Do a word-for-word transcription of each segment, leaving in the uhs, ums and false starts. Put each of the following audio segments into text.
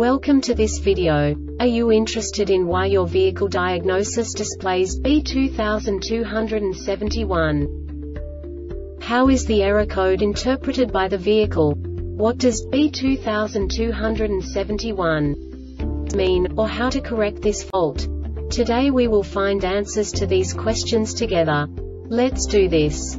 Welcome to this video. Are you interested in why your vehicle diagnosis displays B two two seven one? How is the error code interpreted by the vehicle? What does B two two seven one mean, or how to correct this fault? Today we will find answers to these questions together. Let's do this.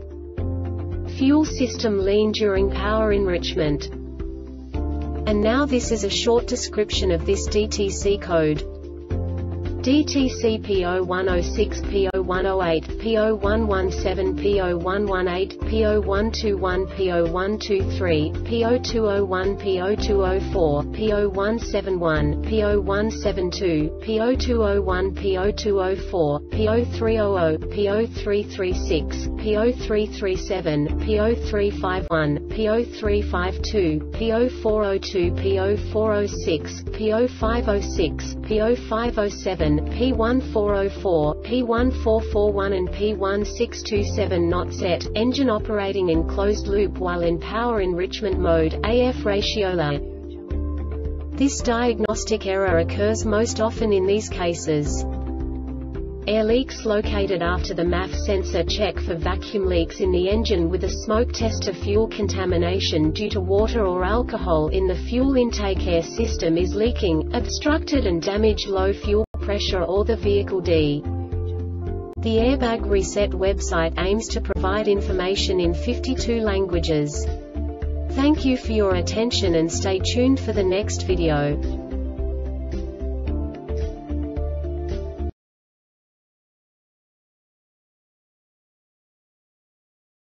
fuel system lean during power enrichment. And now this is a short description of this D T C code. D T C P zero one zero six, P zero one zero eight, P zero one one seven, P zero one one eight, P zero one two one, P zero one two three, P zero two zero one, P zero two zero four, P zero one seven one, P zero one seven two, P zero two zero one, P zero two zero four, P zero three zero zero, P zero three three six, P zero three three seven, P zero three five one, P zero three five two, P zero four zero two, P zero four zero six, P zero five zero six, P zero five zero seven, P one four zero four, P one four four one and P one six two seven not set, engine operating in closed loop while in power enrichment mode, A F ratio L. This diagnostic error occurs most often in these cases. Air leaks located after the M A F sensor check for vacuum leaks in the engine with a smoke test of fuel contamination due to water or alcohol in the fuel intake. Air system is leaking, obstructed and damaged low fuel pressure or the vehicle D. The Airbag Reset website aims to provide information in fifty-two languages. Thank you for your attention and stay tuned for the next video.